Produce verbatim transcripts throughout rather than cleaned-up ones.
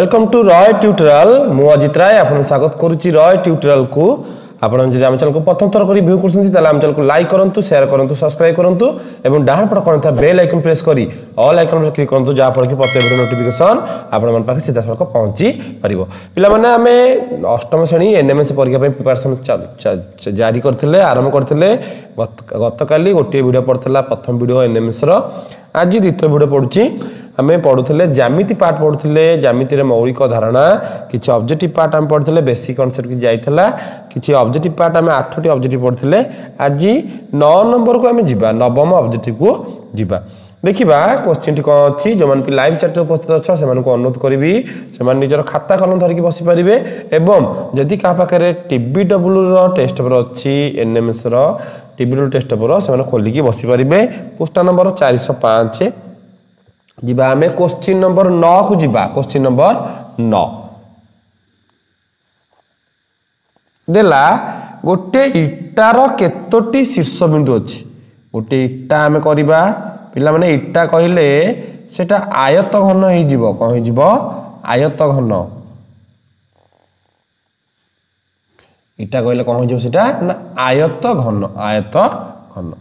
Welcome to Roy tutorial मु अजित राय आपन स्वागत करूची रॉय ट्यूटोरियल को आपन जदी हम चैनल को प्रथम थर करी व्यू करसंती तले हम चैनल को लाइक करंतु शेयर करंतु सब्सक्राइब करंतु एवं डाउन पड़ कोनता बेल आइकन प्रेस करी ऑल आइकन पर क्लिक करंतु जा पर कि प्रत्येक वीडियो नोटिफिकेशन आपन मन पाके सीधा सड़क पहुंची परिबो। पिला माने हमें अष्टम श्रेणी एनएमएस परीक्षा पे प्रिपरेशन जारी करथिले आरंभ करथिले गतकाली गोटे वीडियो पड़थला प्रथम वीडियो एनएमएस रो आज द्वितीय वीडियो पडुची आमे पढुथले ज्यामिति पार्ट पढुथले ज्यामिति रे मौलिक धारणा किछि ऑब्जेक्टिव पार्ट आमे पढुथले बेसिक कांसेप्ट कि जायथला किछि ऑब्जेक्टिव पार्ट आमे आठ टी ऑब्जेक्टिव पढुथले आज नौ नंबर को आमे जिबा नवम ऑब्जेक्टिव को जिबा देखिबा क्वेश्चन टी को अछि जे मन पि लाइव चैट रे उपस्थित अछ से मन को अनुरोध करबी से मन निजर खाता कलम धरि के बसि परिबे एवं जदि का पाकरे टीबी डब्ल्यू रो टेस्ट पेपर अछि एनएमएस रो टीबी डब्ल्यू टेस्ट पेपर से मन खोली के बसि परिबे पृष्ठा नंबर चार सौ पाँच जीवा हमें क्वेश्चन नंबर नौ को जीवा क्वेश्चन नंबर नौ देला गोटे इटार केतोटी शीर्ष बिंदु अछि गोटे इटा हमें करबा पिला माने इटा कहले सेटा आयत घन हे जीवो कोन हे जीवो आयत घन इटा कहले कोन हे जीवो सेटा ना आयत घन आयत घन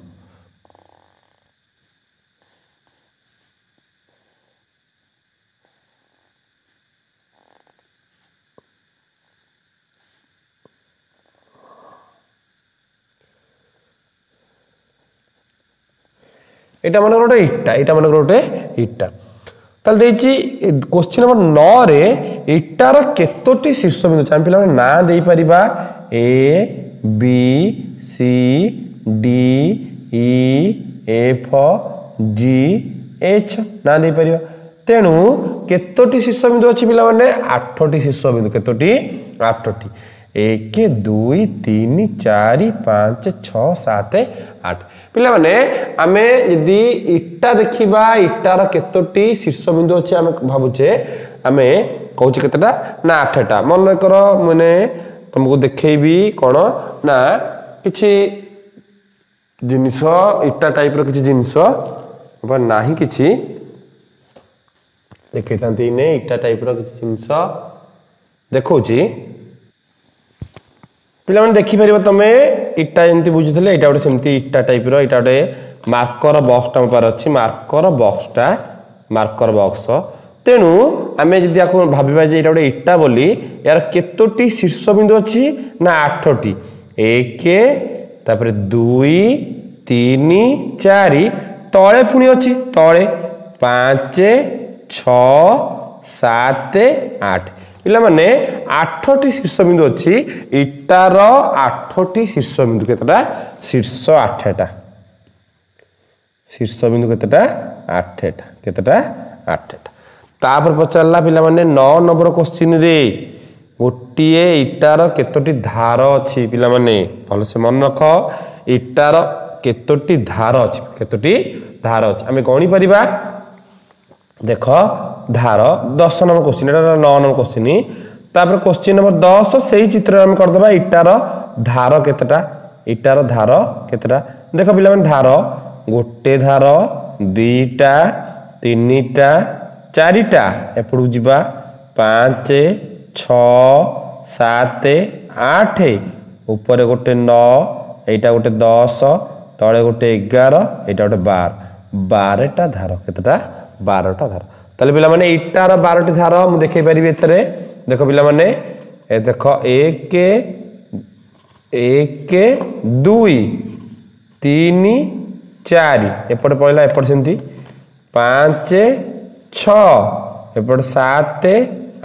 एटा माने रोटे इटा एटा माने रोटे इटा तल देछि क्वेश्चन नंबर नौ रे इटार केतोटी शीर्ष बिंदु हम पिला माने ना देई परिबा A B C D E F G H ना देई परिबा तेनु केतोटी शीर्ष बिंदु अछि पिला माने आठटी शीर्ष बिंदु केतोटी आठटी एक दो तीन चार पाँच छह सात आठ पिला माने आमे यदि इटा देखिबा इटार केतोटी शीर्ष बिंदु अछि आमे भाबुचे आमे कहउचे केतटा ना आठटा मन कर माने तुमको देखैबी कोन ना किछि जिनिस इटा टाइप रो किछि जिनिस बा नाही किछि देखैतांती ने इटा टाइप रो किछि जिनिस देखौची पिला माने देखि परिबो तमे इटा एंती बुझुथले इटा ओटे सेमती इटा टाइप रो इटा ओटे मार्कर बॉक्स टा पर अछि मार्कर बॉक्स टा मार्कर बॉक्स तेनु हमें जदी आको भाबिबा जे इटा ओटे इटा बोली यार केतोटी शीर्ष बिंदु अछि ना आठटी एक तापर दो तीन चार तळे फुणी अछि तळे पाँच छह सात आठ पिला माने आठटी शीर्ष बिंदु अछि इटार आठटी शीर्ष बिंदु केतटा शीर्ष आठटा शीर्ष बिंदु केतटा आठटा केतटा आठटा तापर पचला पिला माने नौ नंबर क्वेश्चन रे गोटिए इटार केतोटी धार अछि पिला माने भल से मन रख इटार केतोटी धार अछि केतोटी धार अछि हमें गणी परिबा देखो धार दस नंबर क्वेश्चन एटा नौ नंबर क्वेश्चन तापर क्वेश्चन नंबर दस सेही चित्र हम कर दबा इटार धार केतटा इटार धार केतटा देखो पिला मन धार गोटे धार दीटा तीनटा चारटा एपडु जिबा पाँच छह सात आठ ऊपर गोटे नौ एटा गोटे दस तळे गोटे ग्यारह एटा गोटे बारह बारहटा धार केतटा बारहटा धार तले पिला माने इटार बारहटी धार मु देखै परिबे एतरे देखो पिला माने ए देखो एक एक दो तीन चार एपड पइला एपड सेंती पाँच छह एपड सात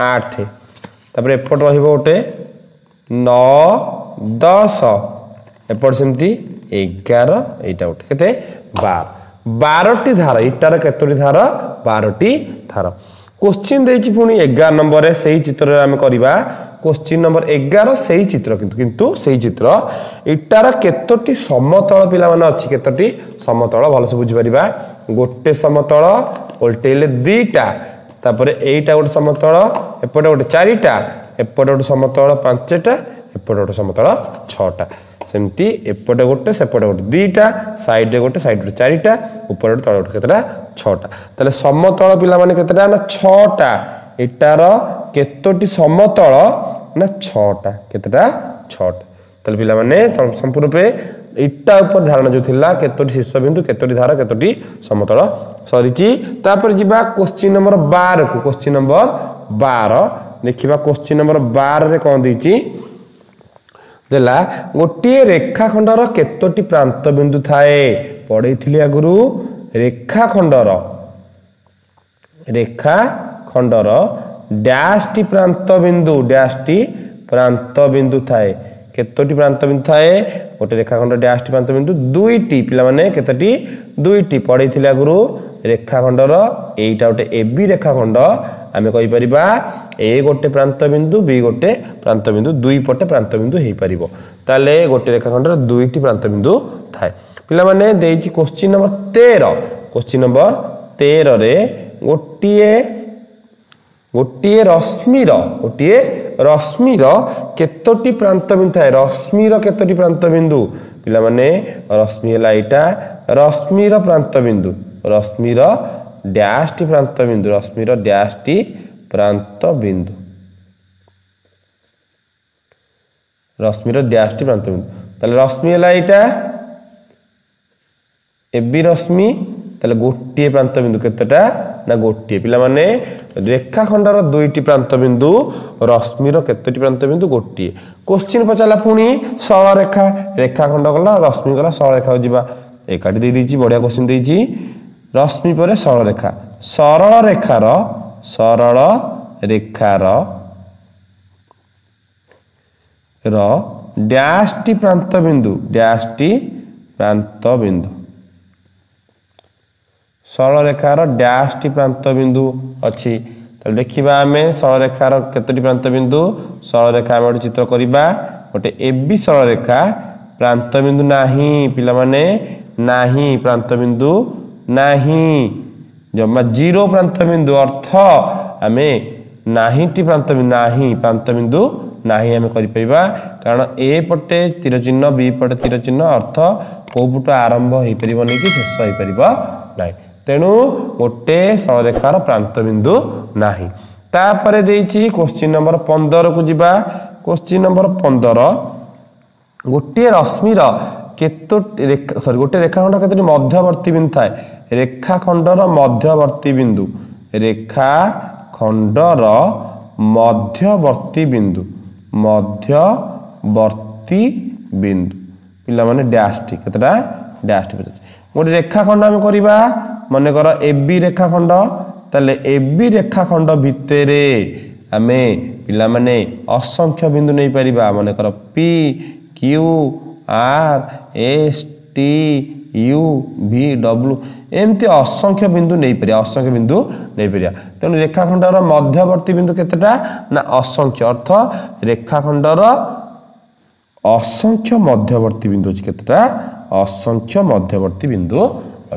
आठ तापर एपड रहिबो ओटे नौ दस एपड सेंती ग्यारह एटा ओटे केते बारह बारहटी धार इटार केतोटी धार बारहटी धार क्वेश्चन देछि पुनी ग्यारह नंबर रे सही चित्र रे हम करबा क्वेश्चन नंबर ग्यारह सही चित्र किंतु किंतु सही चित्र इटार केतोटी समतल पिला माने अछि केतोटी समतल भलो से बुझि परिबा गोटे समतल उल्टेले दीटा तापर एटा गोटे समतल एपटे गोटे चारटा एपटे गोटे समतल पांचटा एपटे गोटे समतल छहटा सेमती एपटे गोटे सेपटे गोटे दीटा साइड रे गोटे साइड रे चारटा ऊपर रे तळ गोटे केतरा छहटा तले समतल पिला माने केतरा ना छहटा इटार केतोटी समतल ना छटा केतटा छटा तले पिला माने संपूर्ण पे इटा ऊपर धारणा जो थिला केतोटी शीर्ष बिंदु केतोटी धार केतोटी समतल सरीची तापर जीवा क्वेश्चन नंबर बारह को क्वेश्चन नंबर बारह देखिबा क्वेश्चन नंबर बारह रे कोन दीची देला गोटे रेखाखंडर केतोटी प्रांत बिंदु थाए पढैथिले आगुरु रेखाखंडर रेखाखंडर डैश टी प्रांत बिंदु डैश टी प्रांत बिंदु थाए केतोटी प्रांत बिंदु थाए गोटे रेखाखंड डैश टी प्रांत बिंदु दुई टी पिला माने केतोटी दुई टी पढैथिले आगुरु रेखाखंडर एटा गोटे एबी रेखाखंड आमे कहि परिबा ए गोटे प्रांत बिंदु बी गोटे प्रांत बिंदु दुई पटे प्रांत बिंदु हे परिबो ताले गोटे रेखाखंडर दुई टी प्रांत बिंदु थाए पिला माने देछि क्वेश्चन नंबर तेरह क्वेश्चन नंबर तेरह रे गोटिए गोटिए रश्मिर गोटिए रश्मिर केतोटी प्रांत बिंदु थाए रश्मिर केतोटी प्रांत बिंदु पिला माने रश्मि हला एटा रश्मिर प्रांत बिंदु रश्मिर डैश टी प्रांत बिंदु रश्मिर डैश टी प्रांत बिंदु रश्मिर डैश टी प्रांत बिंदु ताले रश्मि हला एटा एबी रश्मि ताले गोटिए प्रांत बिंदु केतटा ना गोटिए पिला माने रेखाखंडर दुईटी प्रांत बिंदु रश्मिर केतोटी प्रांत बिंदु गोटिए क्वेश्चन पचाला पुनी सरलरेखा रेखाखंड गला रश्मि गला सरलरेखा जिबा एकाटी दे दीची बढ़िया क्वेश्चन दीची रश्मि पर सरल रेखा सरल रेखार सरल रेखार र डैश टी प्रांत बिंदु डैश टी प्रांत बिंदु सरल रेखार डैश टी प्रांत बिंदु अछि त देखिबा हमें सरल रेखार केतोटी प्रांत बिंदु सरल रेखा हम चित्र करबा ओटे एबी सरल रेखा प्रांत बिंदु नाही पिला माने नाही प्रांत बिंदु नाही जमा जीरो प्रांत बिंदु अर्थ आमे नाही टी प्रांत बिंदु नाही प्रांत बिंदु नाही आमे करि परिबा कारण ए पटे तीर चिन्ह बी पटे तीर चिन्ह अर्थ को पुट आरंभ हे परिबनी कि शेष हे परिबा नाही तेनु गोटे सरल रेखार प्रांत बिंदु नाही तापरे देछि क्वेश्चन नंबर पंद्रह को जिबा क्वेश्चन नंबर पंद्रह गोटे रश्मिर केतोटी रेखा सॉरी गोटे रेखाखंड केतोटी मध्यवर्ती बिंदु थाए रेखाखंडर मध्यवर्ती बिंदु रेखाखंडर मध्यवर्ती बिंदु मध्यवर्ती बिंदु पिला माने डैश टी केतटा डैश टी गोटे रेखाखंड हम करबा माने कर एबी रेखाखंड तले एबी रेखाखंड भितरे आमे पिला माने असंख्य बिंदु नै परिबा माने कर P Q R S T U V W एमती असंख्य बिंदु नहीं परिया असंख्य बिंदु नहीं परिया तेनु रेखाखंडर मध्यवर्ती बिंदु केतेटा ना असंख्य अर्थ रेखाखंडर असंख्य मध्यवर्ती बिंदु अछि केतेटा असंख्य मध्यवर्ती बिंदु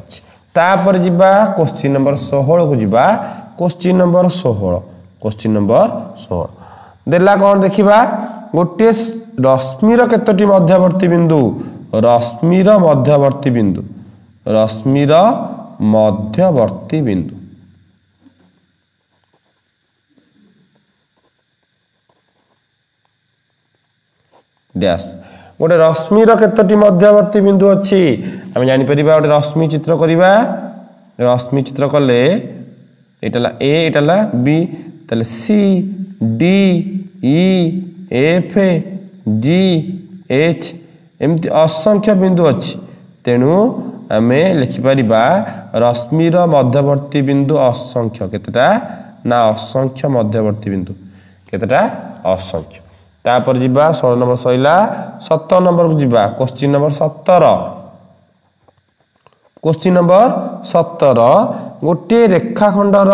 अछि तापर जिबा क्वेश्चन नंबर सोलह को जिबा क्वेश्चन नंबर सोलह क्वेश्चन नंबर सोलह देला कोन देखिबा गोटे रश्मिर केतोटी मध्यवर्ती बिंदु रश्मिर मध्यवर्ती बिंदु रश्मिर मध्यवर्ती बिंदु डैश गोटे रश्मिर केतोटी मध्यवर्ती बिंदु अछि हम जानि परिबा गोटे रश्मि चित्र करबा रश्मि चित्र कले एटाला ए एटाला बी तले C D E F G H एमती असंख्य बिंदु अछि तेनु आमे लिखि परिबा रश्मिर मध्यवर्ती बिंदु असंख्य केतटा ना असंख्य मध्यवर्ती बिंदु केतटा असंख्य तापर जिबा सोलह नंबर सइला सत्रह नंबर को जिबा क्वेश्चन नंबर सत्रह क्वेश्चन नंबर सत्रह गोटे रेखाखंडर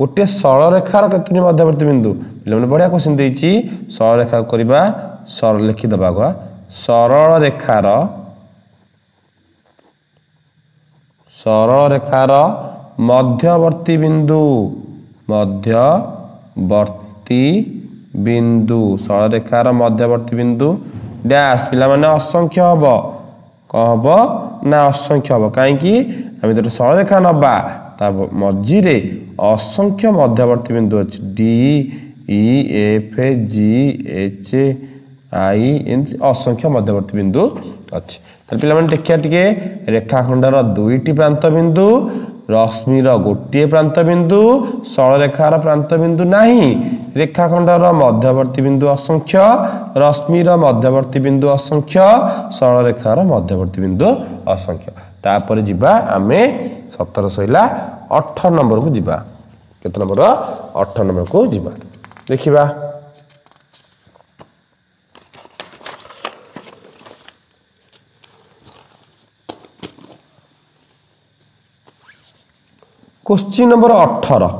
गोटे सरल रेखार केतोटी मध्यवर्ती बिंदु पिलमने बढ़िया क्वेश्चन देछि सरल रेखा करबा सरल लिखि दबा गवा सरल रेखार सरल रेखार मध्यवर्ती बिंदु मध्यवर्ती बिंदु सरल रेखार मध्यवर्ती बिंदु डैश पिला माने असंख्य हबो क हबो ना असंख्य हबो काहे कि हम तो सरल रेखा नबा ता मझी रे असंख्य मध्यवर्ती बिंदु अच्छे D E F G H I एमती असंख्य मध्यवर्ती बिंदु अच्छे पे देखिए टे रेखाखंडर दुईटी प्रांत बिंदु रश्मिर गोटे प्रांत बिंदु सरलरेखार प्रांत बिंदु नाही रेखाखंडर मध्यवर्ती बिंदु असंख्य रश्मिर मध्यवर्ती बिंदु असंख्य सरलरेखार मध्यवर्ती बिंदु असंख्य तापर जीवा आमे सतर सैला अठ नंबर को जीवा केत नंबर अठ नंबर को जीवा देखिबा क्वेश्चन नंबर अठारह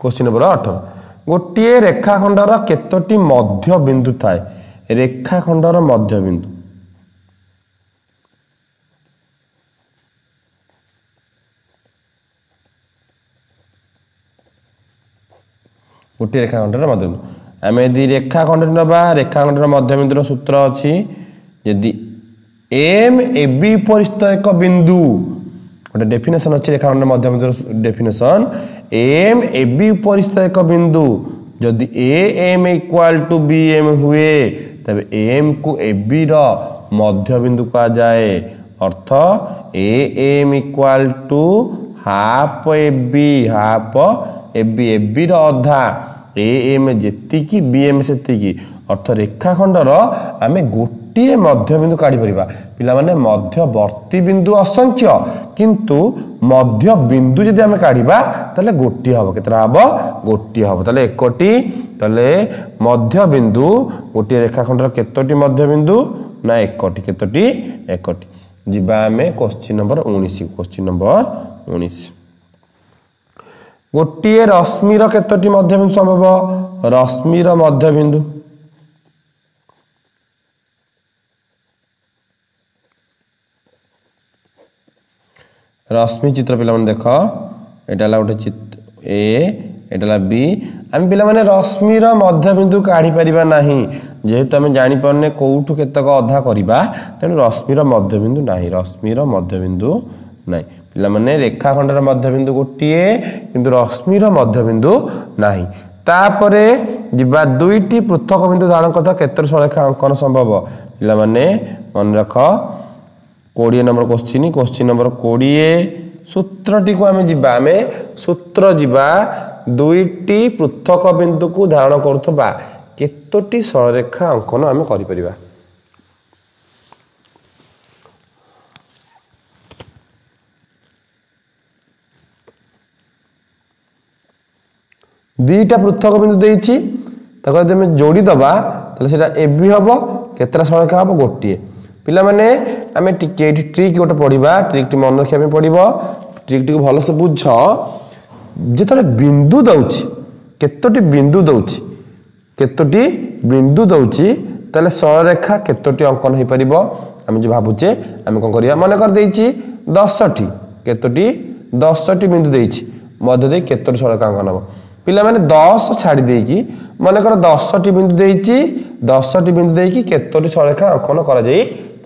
क्वेश्चन नंबर अठारह गोटे रेखाखंडर केतोटी मध्य बिंदु थाए रेखाखंडर मध्य बिंदु गोटे रेखाखंडर मध्य बिंदु आम यदि रेखाखंड ना रेखाखंडर मध्य बिंदुर सूत्र अच्छी यदि एम ए बी परिस्थित एक बिंदु गोटे डेफिनेसन अच्छे रेखाखंड मध्य बिंदुर डेफिनेसन एम ए बी परिस्थित एक बिंदु जदि A M equal to B M हुए तबे एम को ए बी रो मध्य बिंदु कहा जाए अर्थ A M equal to half A B half A B A B रो अधा ए एम जेती की बी एम सेती की अर्थ रेखाखंड रो आमे गोटे मध्य बिंदु काढ़ी परिबा पिला माने मध्यवर्ती बिंदु असंख्य किंतु मध्य बिंदु जदि हम काढ़ीबा तले गोटी हबो केतरा हबो गोटी हबो तले एकोटी तले मध्य बिंदु गोटी रेखाखंडर केतोटी मध्य बिंदु ना एकोटी केतोटी एकोटी जिबा में क्वेश्चन नंबर उन्नीस क्वेश्चन नंबर उन्नीस गोटी रश्मिर केतोटी मध्य बिंदु संभव रश्मिर मध्य बिंदु रश्मि चित्र पे देख एटा गोटे चित्र ए एटा बी आम पे रश्मिर मध्य बिंदु काढ़ी पारिबा नाही जेहेतु आम जापर कौटू केतक अधा करवा तेणु रश्मिर मध्य बिंदु नाही रश्मिर मध्य बिंदु नाही पे रेखाखंडर मध्य बिंदु गोटे किंतु रश्मिर मध्य बिंदु नाही तापरे जीवा दुईटी पृथक बिंदु धारण करता केतोटी सरलरेखा अंकन संभव पे मन रख कोड़े नंबर क्वेश्चन क्वेश्चन नंबर कोड़े सूत्रटी को आम जीवा आम सूत्र जीवा दुईटी पृथक बिंदु को धारण करुवा केतोटी सरलरेखा अंकन आम कर दीटा पृथक बिंदु देती जोड़ी दबा तो ए बी हम केतरा सरलरेखा हम गोटे पिला माने आमे टिके ट्रिक गोटे पढ़ा ट्रिक मन रखा पड़ो ट्रिक टी भलसे बुझ जिते बिंदु दौची केतोटी बिंदु दौची केतोटी बिंदु दौची तेल सरलरेखा केतोटी अंकन हो पार आम जो भावुचे आम कौन कर मन कर दस टी केतोटी दस टी बिंदु देती मध्य दे केतोटी सरलरेखा अंकन हम पिला माने दस छाड़ी देकी मन कर दस टी बिंदु देती दस टी बिंदु देकी केतोटी सरलरेखा अंकन कर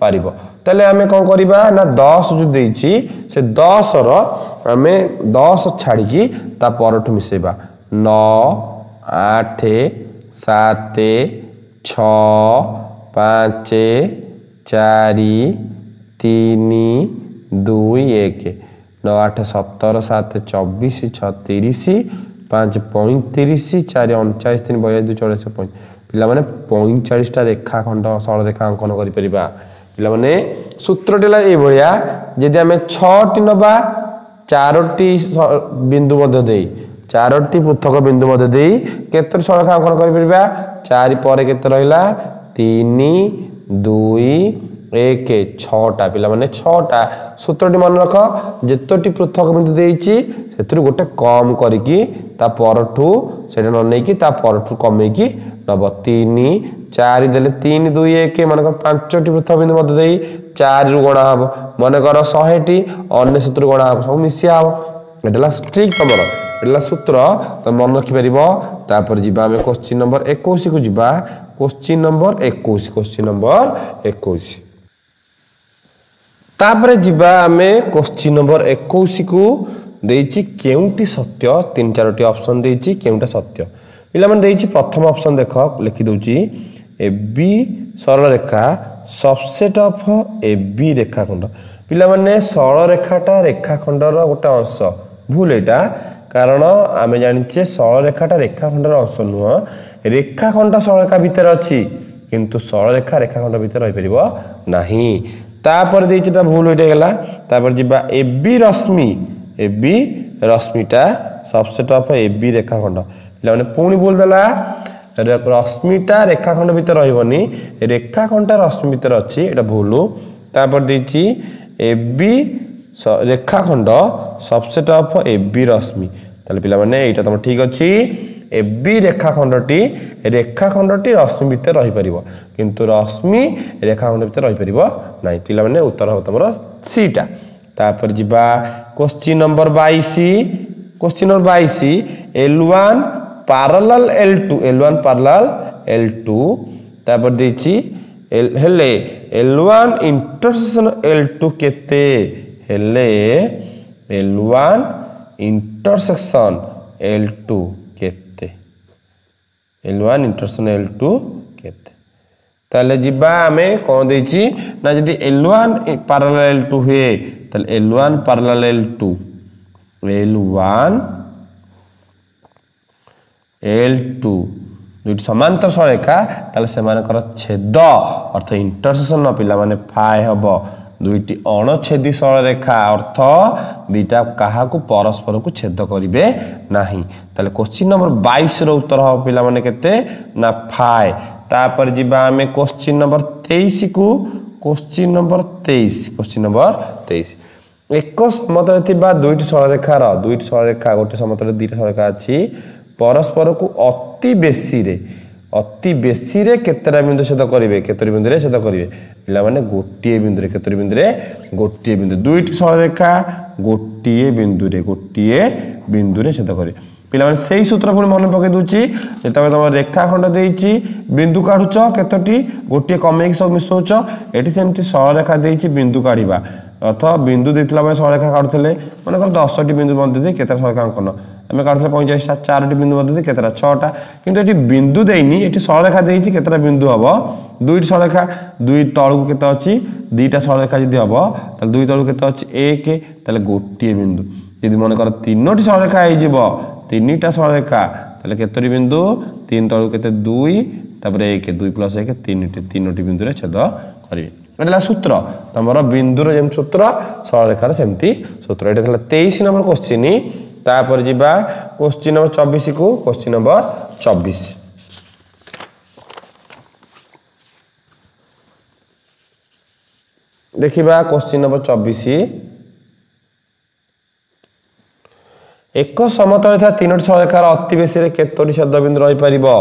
ताले आमे कौन करिबा ना दस जो देछि से दस रो आमे दस छाड़ी की ता परठु मिसेबा नौ आठ सात छ पाँच चार तीन दुई एक नौ आठ सतर सात चौबीस छतीस पाँच पैंतीस चार अणचाश तीन बयालीस दो चौरासी पैंतीस पिला माने पैंचाशटा रेखाखंड सरलरेखा अंकन कर परिबा पिला माने सूत्रटे ए भलिया जदि आमे छटी नबा चारोटी बिंदु मध्य देई चारोटी पृथक बिंदु मध्य देई केतोटी सरलरेखा अंकन कर परिबा चार परे केते रहला तीन दो एक छटा पिला माने छटा सूत्रटी मन रख जेतोटी पृथक बिंदु देइछि सेतुरु गोटे कम करिकि ता परठु सेटा न नेकि ता परठु कमेकि नब तीन चार दे तीन दुई एक मन पांचटी पृथक बिंदु मध्य दे चार रु गणा हम मन कर शहेटी अन्न सूत्र गणा हम सब मिसिया हम एटा स्ट्रिक तुम एटा सूत्र तुम मन रखिपर जीवा आम क्वेश्चन नंबर इक्कीस को जीवा क्वेश्चन नंबर इक्कीस क्वेश्चन नंबर इक्कीस तापर जीवा आम क्वेश्चन नंबर इक्कीस को देउटी सत्य तीन चारोटी ऑप्शन देउटी केउटा सत्य पिला मन देउटी प्रथम ऑप्शन देख लिखि दोउची ए बी सरल रेखा सबसेट ऑफ ए बी रेखाखंड पिला माने सरल रेखाटा रेखाखंडर गोटे अंश भूल एटा कारण आमे जानिचे सरल रेखाटा रेखाखंडर अंश नुआ रेखाखंड सरल रेखा भीतर अछि किंतु सरल रेखा रेखाखंड भीतर रहि परिबो नाही तापर देइचेटा भूल होइटा गेला तापर जिबा ए बी रश्मि ए बी रश्मिटा सबसेट ऑफ ए बी रेखाखंड पिला माने पूर्ण बोल देला रश्मिटा रेखाखंड भीतर रहिबोनी रेखाखंडा रश्मि भीतर अछि एटा भूल तापर देइची ए बी रेखाखंड सबसेट ऑफ ए बी रश्मि ताले पिला माने एटा तम ठीक अछि ए बी रेखाखंडटी रेखाखंडटी रश्मि भीतर रहि परिबो किंतु रश्मि रेखाखंड भीतर रहि परिबो नाही पिला माने उत्तर हो तमरो सी टा तापर जिबा क्वेश्चन नंबर बाईस क्वेश्चन नंबर बाईस L one parallel L two L one parallel L two तापर देछि हेले L one intersection L two केते हेले L one intersection L two केते L one intersection L two केते ताले जिबा हमें कोन देछि ना जदी L one parallel L two हे ताले L one parallel L two L one L two दुटी समांतर रेखा ताले से मानकर छेद अर्थ इंटरसेक्शन पिला माने फाय हबो दुटी अणछेदी सरल रेखा अर्थ बीटा काहा को परस्पर को छेद करिवे नाही ताले क्वेश्चन नंबर बाईस रो उत्तर हो पिला माने केते ना फाय तापर जिबा हमें क्वेश्चन नंबर तेईस को क्वेश्चन नंबर तेईस क्वेश्चन नंबर तेईस एक समतल थिबा दुटी सरल रेखा रा दुटी सरल रेखा गोटे समतल दुटा सरल रेखा अछि परस्पर को अति बेसी रे अति बेसी रे केतरा बिंदु छेद करिवे केतरी बिंदु रे छेद करिवे पिला माने गोटिए बिंदु रे केतरी बिंदु रे गोटिए बिंदु दुईटी सरल रेखा गोटिए बिंदु रे गोटिए बिंदु रे छेद करिवे पिला माने सेही सूत्र पुणी मन पके दुची जेतबे तम रेखा खंड देइची बिंदु काढुचो केतोटी गोटिए कमेक सब मिसोचो एठी सेमती सरल रेखा देइची बिंदु काढिबा अर्थ बिंदु देतला बे सरल रेखा काढुथले माने कर दस टी बिंदु बन दे केतरा सरल अंकन हमें काढले पैंतालीस टा चार टी बिंदु बदले केतरा छह टा किंतु एठी बिंदु देइनी एठी सरल रेखा देइची केतरा बिंदु हबो दुईटी सरल रेखा दुई तळु केते अछि दुईटा सरल रेखा जदी हबो त दुई तळु केते अछि एक तले गोटिए बिंदु जदी मन कर तीनोटी सरल रेखा आइ जिवो तीनटा सरल रेखा तले केतरी बिंदु तीन तळु केते दुई तबरे एक दुई प्लस एक तीनटी तीनोटी बिंदु रे छेद करिवे एला सूत्र तमरो बिंदु रे जेम सूत्र सरल रेखा रे सेमती सूत्र एटा तले तेईस नंबर क्वेश्चन तापर जिबा क्वेश्चन नंबर चौबीस को क्वेश्चन नंबर चौबीस देखिबा क्वेश्चन नंबर चौबीस एक समतल था तीनोटी सरल रेखा अति बेसी रे केतोटी छेद बिंदु रहि परिबो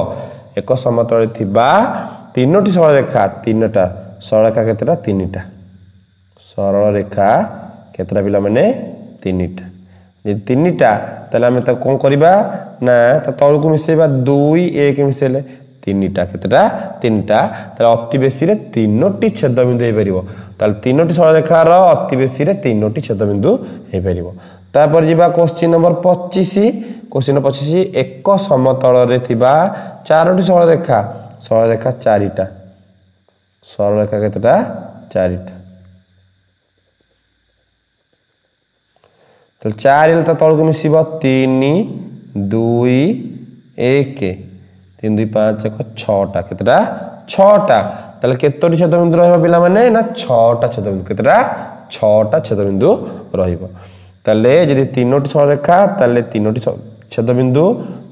एक समतल थिबा तीनोटी सरल रेखा तीनटा सरल रेखा केतरा तीनटा सरल रेखा केतरा बिला माने तीनटा जे तीनटा तले हम त कोन करबा ना त तळु को मिसेबा दो एक मिसेले तीनटा केतरा तीनटा तले अति बेसी रे तीनोटी छेद बिंदु हे परिबो तले तीनोटी सरल रेखा रो अति बेसी रे तीनोटी छेद बिंदु हे परिबो तापर जिबा क्वेश्चन नंबर पच्चीस क्वेश्चन पच्चीस एक समतल रे थिबा चारोटी सरल रेखा सरल रेखा चारिटा सरल रेखा केतरा चारिटा तो चार तल को मिसब तीन दुई एक तीन दुई पाँच एक छटा केतरा छटा तेल केतोटी छेद बिंदु रहिबा पिला माने ना छटा छेद बिंदु केतरा छटा छेद बिंदु रहिबा तले जदी तीनोटी सरल रेखा तले तीनोटी छेद बिंदु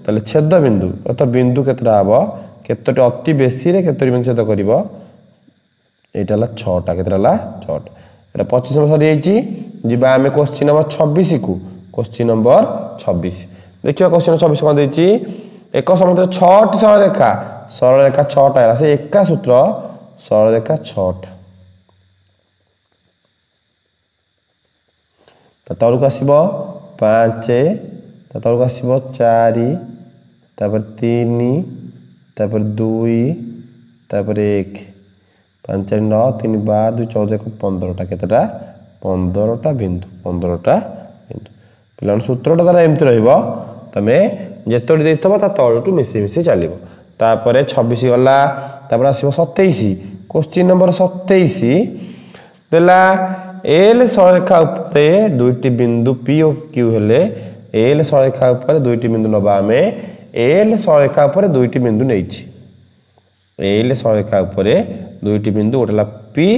तले छेद बिंदु अत बिंदु केतरा हबो केतोटी अति बेसी रे केतोटी बिंदु छेद करिबो एटाला छटा केतराला छटा एटा पच्चीस नंबर सरी आइची जिबा हमें क्वेश्चन नंबर छब्बीस को क्वेश्चन नंबर छब्बीस देखियो क्वेश्चन छब्बीस कोन देछि एक समतल छह टी सरल रेखा सरल रेखा छह टा से एका सूत्र सरल रेखा छह टा त तळु को आसीबो पाँच त तळु को आसीबो चार तापर तीन तापर दो तापर एक पाँच नौ तीन बार दो चौदह को पंद्रह टा केतरा पंद्रह टा बिंदु पंद्रह टा बिंदु तेनाली सूत्रटा तार एमती रहिबो तमे जेतोडी देथबो ता तळटू मिसी मिसी चलिबो। तापरे छब्बीस गला तापर आसीबो सत्ताईस। क्वेश्चन नंबर सत्ताईस देला एल सरेखा उपरे दुईटी बिंदु पी ओ क्यू हेले एल सरेखा उपरे दुईटी बिंदु नबा आमे एल सरेखा उपरे दुईटी बिंदु नैछि एल सरेखा उपरे दुईटी बिंदु गोटेला पी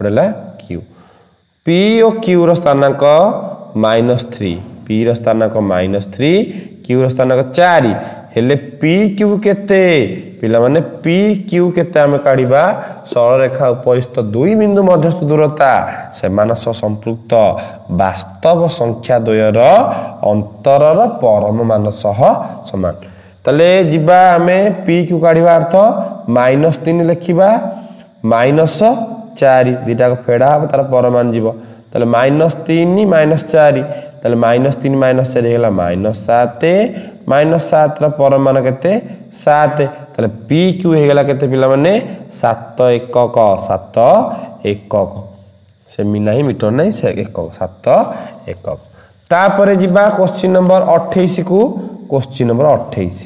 गोटेला क्यू पी ओ क्यू रो स्थानांक माइनस थ्री पी रो स्थानांक माइनस थ्री क्यू रो स्थानांक चार हेले पी क्यू केते पिला माने पी क्यू केते आमे काढिबा सरल रेखा उपरिस्थ दुई बिंदु मध्यस्थ दूरता समान संपृक्त वास्तव संख्या द्वयर अंतरर परम मान सह समान। तले जिबा आमे पी क्यू काढिबा अर्थ माइनस तीन लिखिबा माइनस चार दिटा को फेडा हम तार परमान जीव तले माइनस तीन माइनस चार तले माइनस तीन माइनस चार हेला माइनस सात माइनस सात रा परमान केते सात तले पी क्यू हेला केते पिला माने सात एकक सात एकक सेमी नाही मीटर नाही से एकक सात एकक। तापरे जिबा क्वेश्चन नंबर अट्ठाईस को क्वेश्चन नंबर अट्ठाईस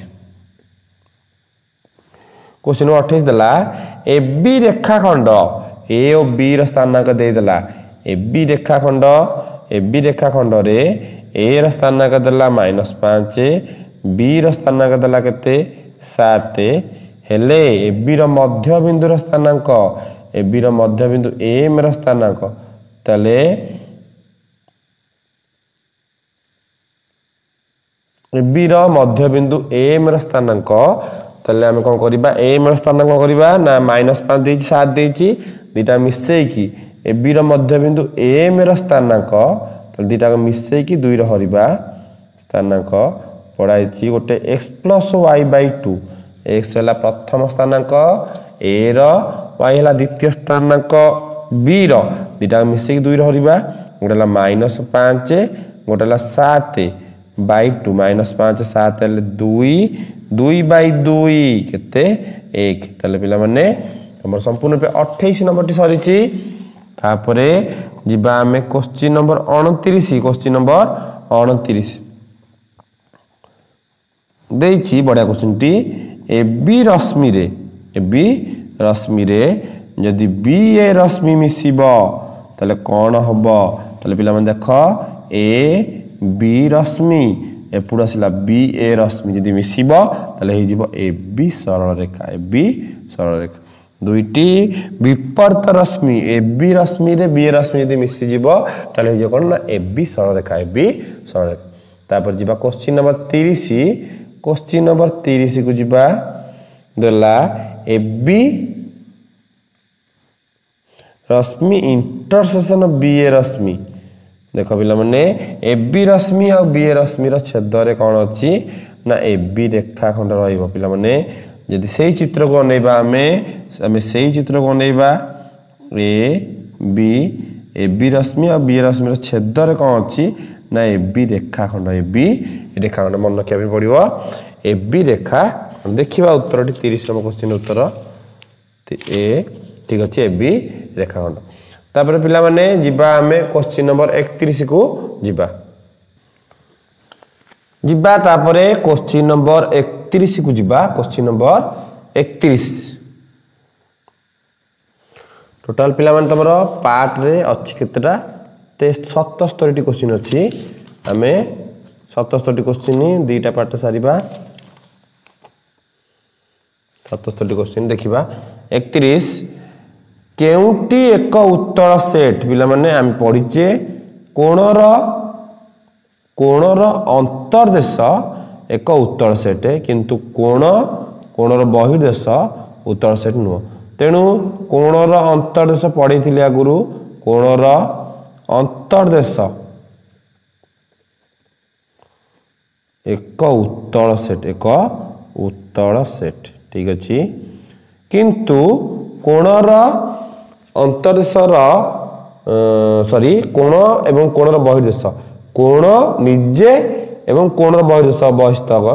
क्वेश्चन नंबर अट्ठाईस दला ए बी रेखाखंड ए ओ बी रा स्थानांक दे दला ए बी रेखाखंड ए बी रेखाखंड रे ए रा स्थानांक दला माइनस पाँच बी रा स्थानांक दला केते सात हेले ए बी रो मध्य बिंदु रा स्थानांक ए बी रो मध्य बिंदु एम रा स्थानांक तले ए बी रो मध्य बिंदु एम रा स्थानांक तले हम कोन करबा एम रा स्थानांक कोन करबा ना माइनस पाँच दे सात दे दिटा मिसेई की ए बी रो मध्य बिंदु एम रो स्थानांक तले दिटा को मिसेई की दुई रो हरिबा स्थानांक पडाई छी गोटे x + y/टू x हला प्रथम स्थानांक a रो y हला द्वितीय स्थानांक b रो दिटा को मिसेई की दुई रो हरिबा गोटेला माइनस पाँच गोटेला सात/टू माइनस पाँच सात ले दुई दुई/दुई केते एक तले पिला माने हमर संपूर्ण पे अट्ठाईस नंबर टी सरी छी। तापरे जिबा हमें क्वेश्चन नंबर उनतीस क्वेश्चन नंबर उनतीस देई छी बड़ा क्वेश्चन टी ए बी रश्मि रे ए बी रश्मि रे यदि बी ए रश्मि मिसिबो तले कोन होबो तले पिला मन देखो ए बी रश्मि ए पूरा सिला बी ए रश्मि यदि मिसिबो तले हे जीवो ए बी सरल रेखा ए बी सरल रेखा दुईटी विपर्त रश्मि ए बी रश्मि रे बी रश्मि यदि मिसी जीवो तले हे कोन ना ए बी सरल रेखा ए बी सरल रेखा। तापर जीवा क्वेश्चन नंबर तीस क्वेश्चन नंबर तीस को जीवा दला ए बी रश्मि इंटरसेक्शन बी ए रश्मि देखो बिला माने ए बी रश्मि और बी ए रश्मि रो छेद रे कोन अछि ना ए बी रेखाखंड रहइबो पिला माने यदि सही चित्र को अनेबा हमें हमें सही चित्र को अनेबा ए बी ए बी रश्मि और बी रश्मि रो छेद रे कोन अछि ना ए बी रेखाखंड ए बी रेखाखंड मन रखिया भी पड़िबो ए बी रेखा देखिबा उत्तर तीस नंबर क्वेश्चन उत्तर ए ठीक अछि ए बी रेखाखंड। तापर पिला माने जिबा हमें क्वेश्चन नंबर इकतीस को जिबा जिबा तापरे क्वेश्चन नंबर इकतीस को जिबा क्वेश्चन नंबर इकतीस टोटल पिला माने तमरो पार्ट रे अछि केतरा सतहत्तर टी क्वेश्चन अछि हमें सतहत्तर टी क्वेश्चन दीटा पार्ट सारीबा सतहत्तर टी क्वेश्चन देखिबा इकतीस केउटी एक उत्तर सेट पिला माने हम पढिचे कोणर कोणर अंतरदेश एक उत्तर सेट किंतु कोण कोणर बहिर्देश उत्तर सेट नु तेनु कोणर अंतरदेश पढिथिले गुरु कोणर अंतरदेश एक उत्तर सेट एक उत्तर सेट ठीक अछि किंतु कोणर अंतरदेश सॉरी कोण एवं कोणर बहिर्देश कोण निजे एवं कोणर बहिर्देश बहिस्तक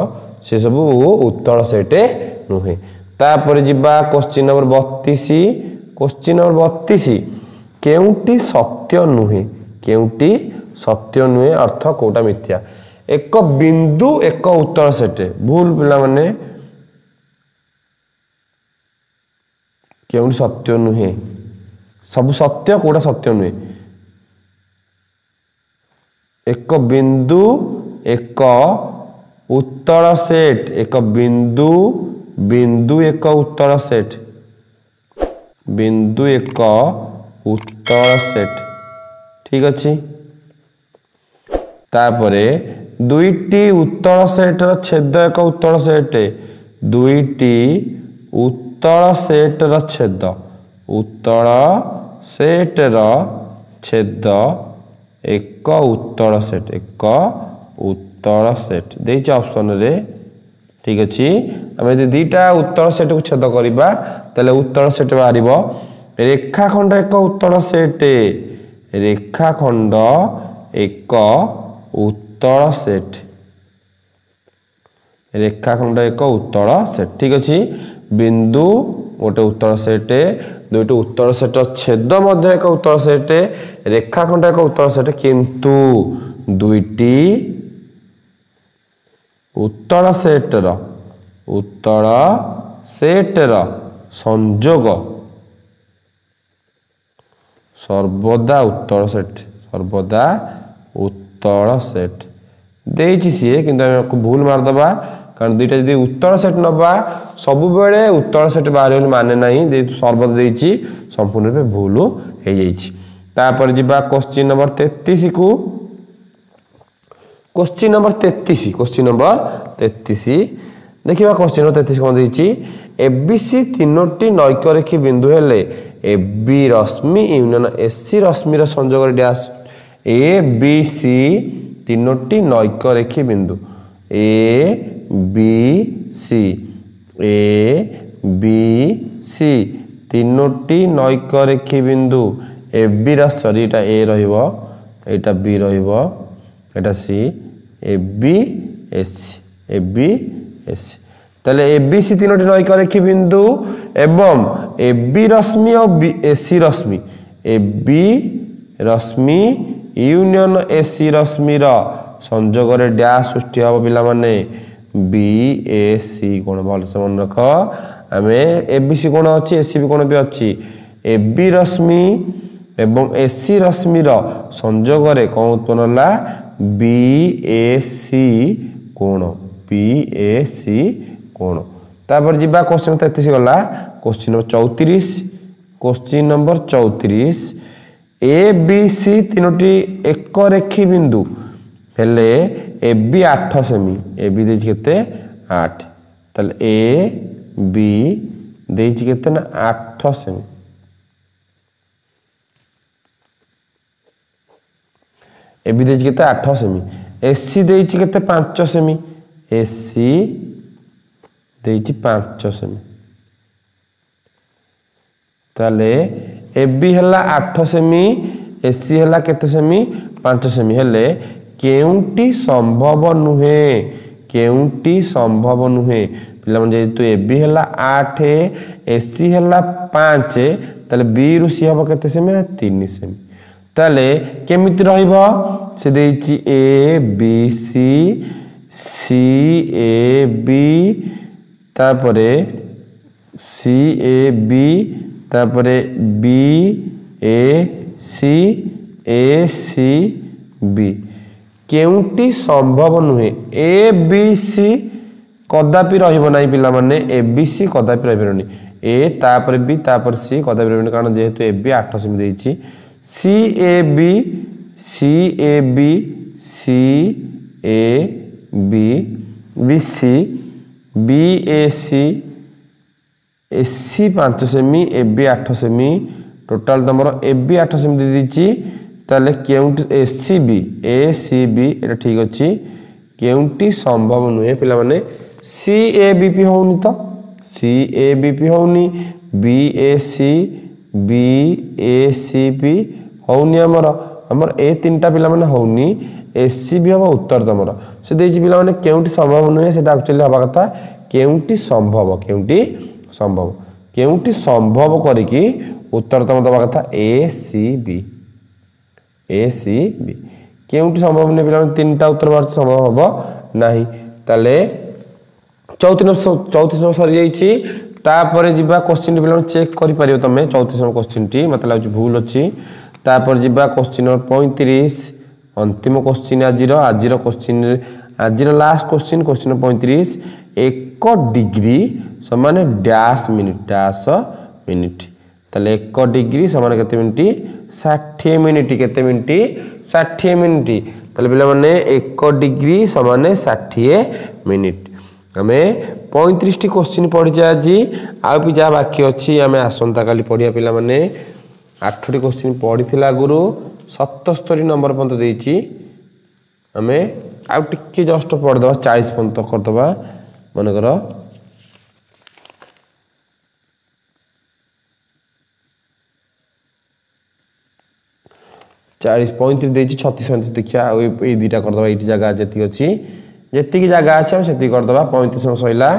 से सब उत्तर सेट नुहे। तापर जिबा क्वेश्चन नंबर बत्तीस क्वेश्चन नंबर बत्तीस केउटी सत्य नुहे केउटी सत्य नुहे अर्थ कौटा मिथ्या एक बिंदु एक उत्तर सेटे भूल पिला माने क्यों सत्य नुहे सब सत्य कौटा सत्य नुहे एक बिंदु एक उत्तर सेट एक बिंदु बिंदु एक उत्तर सेट बिंदु एक उत्तर सेट ठीक अच्छे तापरे दुईटी उत्तर सेट छेद एक उत्तर सेट दुईटी उत्तर सेट छेद उत्तर सेट छेद एक उत्तर सेट एक उत्तर सेट देइछ ऑप्शन रे ठीक अच्छे आम यदि दुईटा उत्तर सेट को छेद करवा ताले उत्तर सेट बाहर रेखाखंड एक उत्तर सेट रेखाखंड एक उत्तर सेट रेखाखंड एक उत्तर सेट ठीक अच्छे बिंदु गोटे उत्तर सेट दुईट उत्तर सेट छेद मध्य एक उत्तर सेट रेखाखंड एक उत्तर सेट किंतु दुईटी उत्तर सेटर उत्तर सेटर संजोग सर्वदा उत्तर सेट सर्वदा उत्तर सेट देइछि सिए किंतु हमको भूल मार दबा कारण दुईटा यदि उत्तर सेट नबा सब बेले उत्तर सेट बाहर माने नहीं जे सर्वदा देइछि संपूर्ण रूप भूल हे जाइछि तापर जिबा क्वेश्चन नंबर तैंतीस को क्वेश्चन नंबर तैंतीस क्वेश्चन नंबर तैंतीस देखिए क्वेश्चन नंबर तैंतीस कौन देती एबीसी तीनोटी नैकरेखी बिंदु हेले एबी रश्मि यूनियन एसी रश्मि संजोग डैश एबीसी तीनोटी नैकरेखी बिंदु एबीसी एबीसी तीनोटी नैकरेखी बिंदु एबी रा सॉरी एटा ए रहइबो एटा बी रहइबो एटा C AB AC AB AC तले एबीसी तीनोटी नैकरेखी बिंदु एवं एबी रश्मि और एसी रश्मि एबी रश्मि यूनियन एसी रश्मि रा संजोग रे डैश सृष्टि हो पिला माने बी एसी कोण भल से मन रख आमे एबीसी कोण अछि एसी भी कोण भी अछि एबी रश्मि एवं एसी रश्मि रा संजोग रे कोण उत्पन्न होला बीएसी कोण बीएसी कोण तापर जिबा क्वेश्चन तैंतीस गला क्वेश्चन नंबर चौंतीस क्वेश्चन नंबर चौंतीस एबीसी तीनोटी एक रेखी बिंदु हेले एबी आठ सेमी एबी देछि केते आठ तले एबी देछि केते ना आठ सेमी एबी देछि केते आठ सेमी एसी देछि केते पाँच सेमी एसी देछि पाँच सेमी ताले एबी हला आठ सेमी एसी हला केते सेमी पाँच सेमी हेले केउंटी संभव नुहे केउंटी संभव नुहे पिला मन जेतु एबी हला आठ एसी हला पाँच ताले बी रु सी हबो केते सेमी ना तीन सेमी ताले केमिति रहइबो से देछि ए B C C A B तापरे सी ए बी तापरे B A C A C B केउंटी संभव नुहे ए बी सी कदापि रहइबो नाही पिला माने ए बी सी कदापि रहइबो नाही ए तापरे बी तापरे सी कदापि रहइबो नाही कारण जेहेतु ए बी आठ सेमी देछि C A B C A B C A B B C B A C A C पाँच सेमी ए बी आठ सेमी टोटाल तुम ए बी आठ सेमी दे दीची ताले केउंटी ए C B A C B एटा ठीक अछि केउंटी संभव नुहे पिला माने सी ए बी पी होउनी तो सी ए बी पी होउनी B A C B A C P होउनी हमर हमर ए तीनटा पिला माने होउनी ए सी बी हबो उत्तर तमरो से देछि पिला माने केउंटी संभव नै सेटा एक्चुअली हबा कथा केउंटी संभव केउंटी संभव केउंटी संभव करी कि उत्तर तम दबा कथा A C B A C B क्योंटी संभव नहीं पे तीन टा उत्तर भारत संभव हम ना चौतीस चौतीस नंबर सरी जा क्वेश्चन पे चेक कर तुम चौतीस नंबर क्वेश्चन टी मत लगे भूल अच्छी तापर जी क्वेश्चन नंबर पैंतीस अंतिम क्वेश्चन आज आज क्वेश्चन आज लास्ट क्वेश्चन क्वेश्चन पैंतीस एक डिग्री समान डैश मिनिट डैश मिनिट ताले एक डिग्री समान केते मिनिट साठ मिनिट केते मिनिट साठ मिनिट ताले पिला माने एक डिग्री समान साठ मिनिट आमे पैंतीस टी क्वेश्चन पढ़ी आज आउ भी जा बाकी अछि आमे आसंता काली पढ़िया पिला माने आठ टी क्वेश्चन पढ़ीला गुरु सतहत्तर नंबर पर्यंत देछि आमे आउ टिके जस्ट पढ़दे चालीस पर्यंत करदे मन कर चालीस पैंतीस दे छत्तीस अड़तीस देखिया ये दुटा करदे ये जगह जी अच्छी जी जगह अच्छे आम से करदे पैंतीस सरला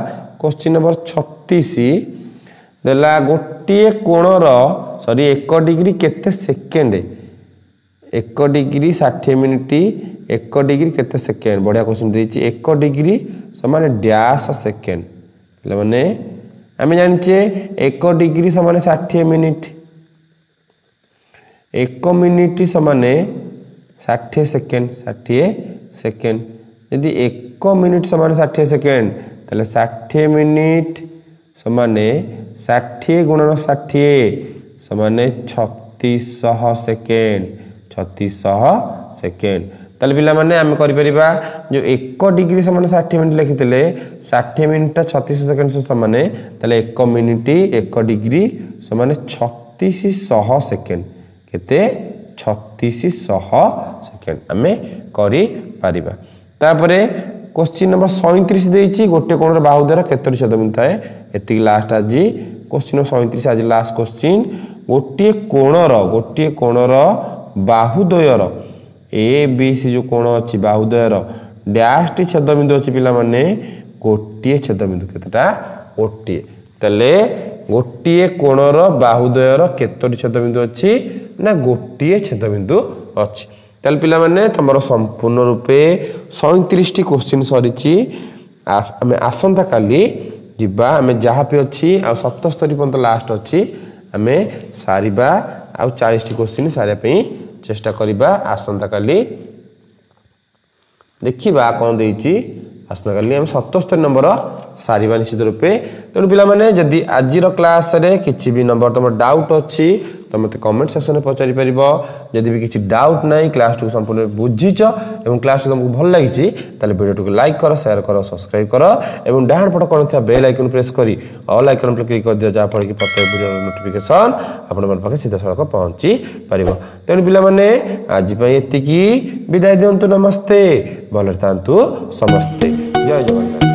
क्वेश्चन नंबर छत्तीस देला गोटे कोणर सरी एक डिग्री केते सेकेंड एक डिग्री षाठी मिनिट एक डिग्री केते सेकेंड बढ़िया क्वेश्चन देती एक डिग्री समान डैश सेकेंड मैंने आम जाने एक डिग्री समान षाठी मिनिट एक मिनिट समान षाठी सेकेंड षाठी सेकेंड यदि एक मिनिट समान षाठी सेकेंड तेल षाठी मिनिट समान षाठी गुणन षाठी समान छत्तीस सेकेंड छत्तीस सेकेंड ताले पिला माने आम करिपरिबा जो एक डिग्री समान साठ मिनट लिखिते साठ मिनट छत्तीस सेकेंड समान ताले एक मिनिट एक डिग्री समान छत्तीस सेकेंड केते छत्तीस सेकेंड आम करिपरिबा तापरे क्वेश्चन नंबर सैंतीस देछि गोटे कोणर बाहु द्वारा केतरी छेद मिलता है एति लास्ट आज क्वेश्चन नंबर सैंतीस आज लास्ट क्वेश्चन गोटे कोणर गोटे कोणर बाहुद्वयर ए बी सी जो कोण अच्छी बाहुद्वयर डैश टी छेद बिंदु अच्छी पिला माने गोटे छेद बिंदु केतटा गोटे तले गोटे कोणर बाहुद्वयर केतोटी छेद बिंदु अच्छी ना गोटे छेद बिंदु अच्छी तले पिला माने तुम संपूर्ण रूपे सैंतीस टी क्वेश्चन सरी आम आसंता काली जीवा आम जहाँ भी अच्छी आ सतहत्तर पर्यंत लास्ट अच्छी आम सारे आउ चालीस टी क्वेश्चन सारे चेष्टा करवा आसंता काली देखा कौन देती आसंता काली आम सतहत्तर नंबर सारे निश्चित रूपे तेणु तो पाने जदि आज क्लास किसी भी नंबर तुम डाउट अच्छी तो मत कमेंट सेक्शन में पचारि पार जदि भी किसी डाउट ना क्लास टू संपूर्ण बुझी और क्लास तुमको भल लगी भिडियो को लाइक कर शेयर कर सब्सक्राइब कर और डाण पट कर बेल आइकन प्रेस कर ऑल आइकन पर क्लिक कर दिया जहाँफल कि प्रत्येक भिडियो नोटिफिकेशन आपन पाखे सीधा सड़क पहुँची पार तेणु पाने आजपाई एति विदाय दिंतु नमस्ते भले था समस्ते जय जगन्नाथ।